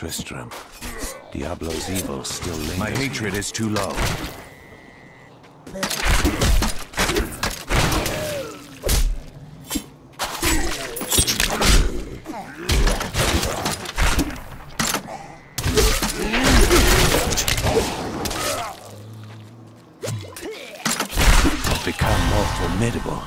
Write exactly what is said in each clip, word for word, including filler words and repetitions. Tristram. Diablo's evil still lingers. My hatred is too low. I've become more formidable.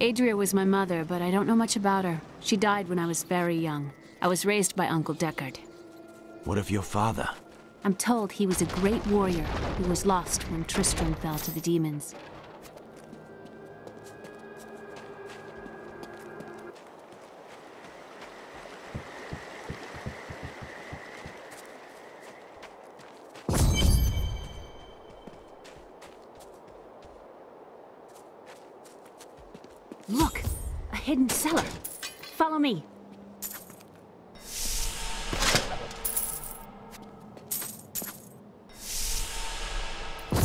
Adria was my mother, but I don't know much about her. She died when I was very young. I was raised by Uncle Deckard. What of your father? I'm told he was a great warrior who was lost when Tristram fell to the demons. Hidden cellar. Follow me.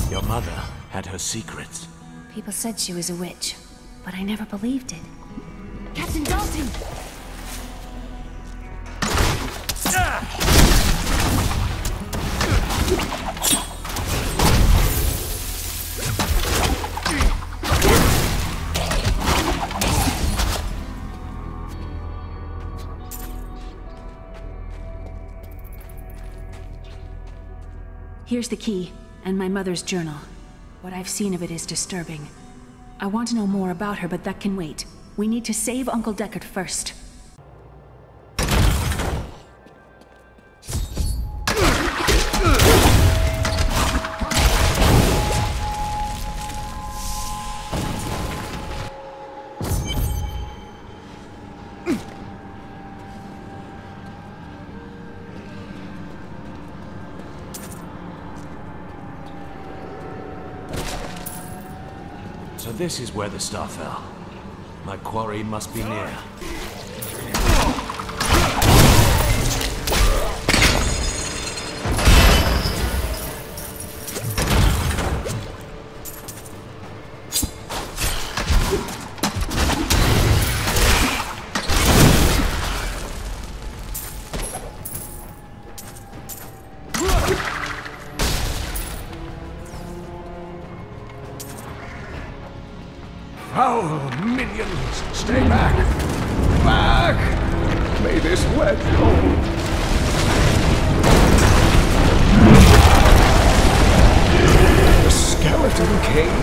Your mother had her secrets. People said she was a witch, but I never believed it. Captain Dalton! Here's the key, and my mother's journal. What I've seen of it is disturbing. I want to know more about her, but that can wait. We need to save Uncle Deckard first. So this is where the star fell. My quarry must be near. Foul minions, stay back! Back! May this wedge hold! The Skeleton King?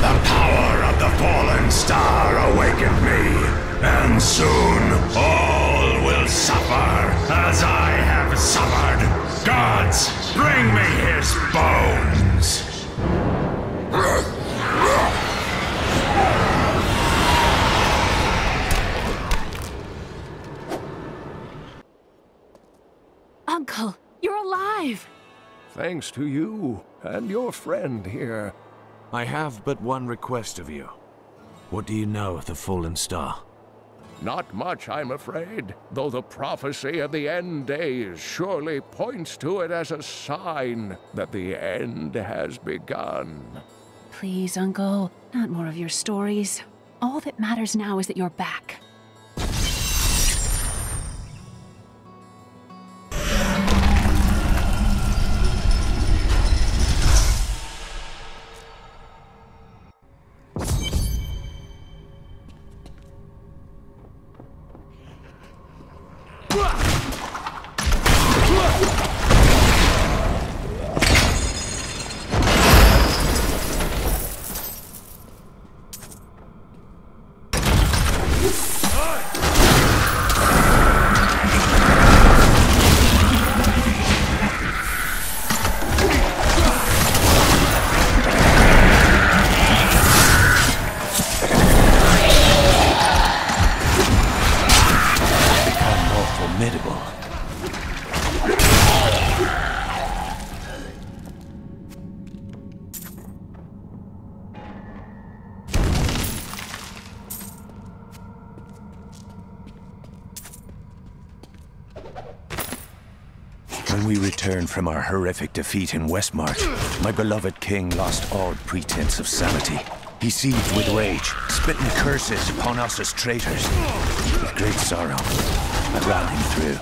The power of the Fallen Star awakened me, and soon all will suffer as I have suffered. Gods, bring me his bones! Uncle, you're alive! Thanks to you, and your friend here. I have but one request of you. What do you know of the Fallen Star? Not much, I'm afraid, though the prophecy of the end days surely points to it as a sign that the end has begun. Please, Uncle, not more of your stories. All that matters now is that you're back. When we returned from our horrific defeat in Westmarch, my beloved king lost all pretense of sanity. He seethed with rage, spitting curses upon us as traitors. With great sorrow, I ran him through.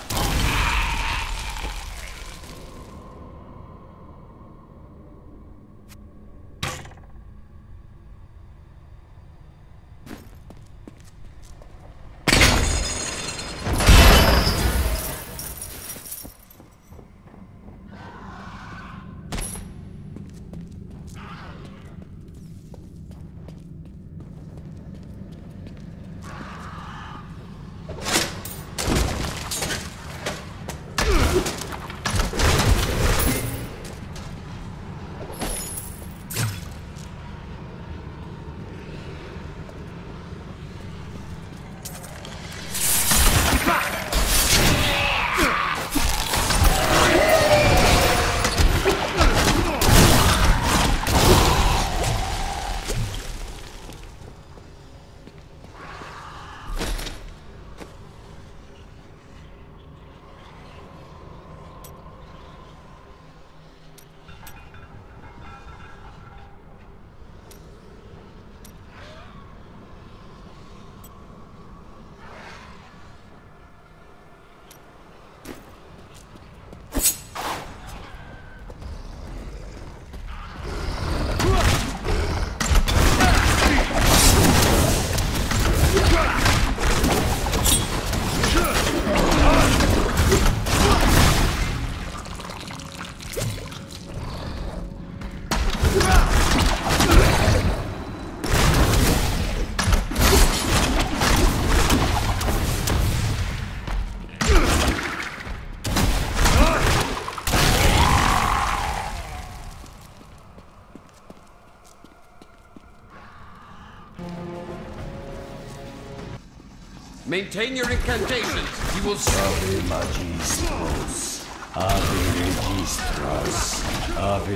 Maintain your incantations. You will Ave Magistros. Ave Magistros. Ave.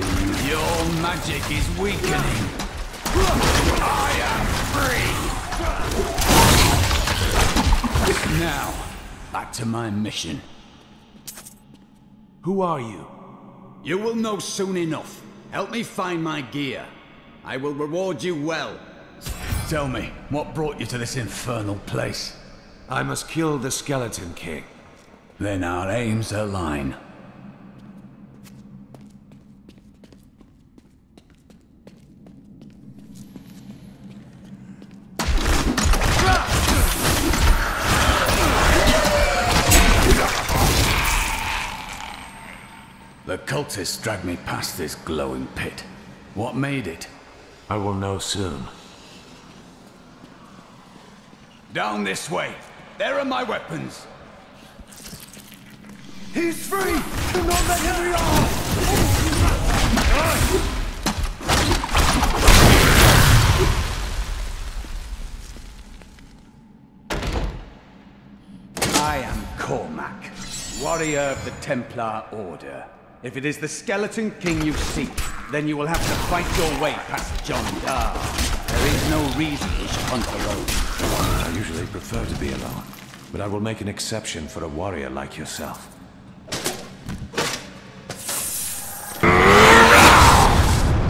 Your magic is weakening. I am free. Now, back to my mission. Who are you? You will know soon enough. Help me find my gear. I will reward you well. Tell me, what brought you to this infernal place? I must kill the Skeleton King. Then our aims align. The cultists dragged me past this glowing pit. What made it? I will know soon. Down this way! There are my weapons! He's free! Do not let him be ours! I am Cormac, warrior of the Templar Order. If it is the Skeleton King you seek, then you will have to fight your way past John Dar. There is no reason you should hunt alone. I usually prefer to be alone, but I will make an exception for a warrior like yourself.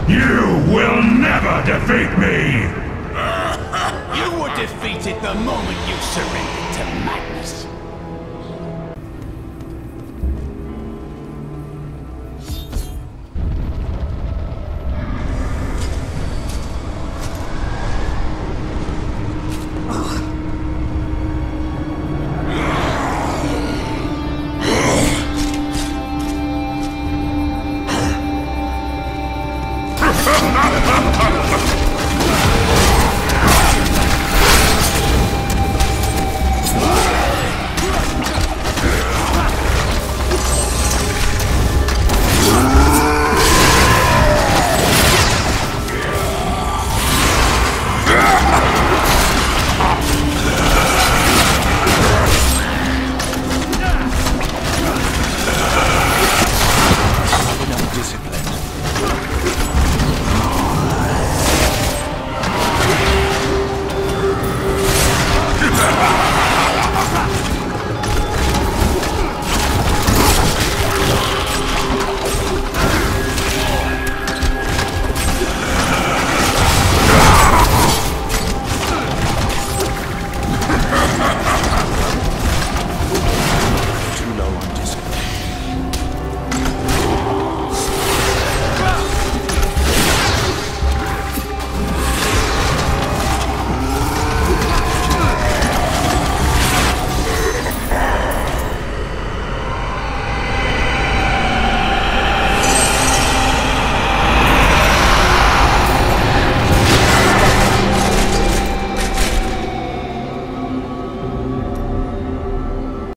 You will never defeat me! You were defeated the moment you surrendered to madness.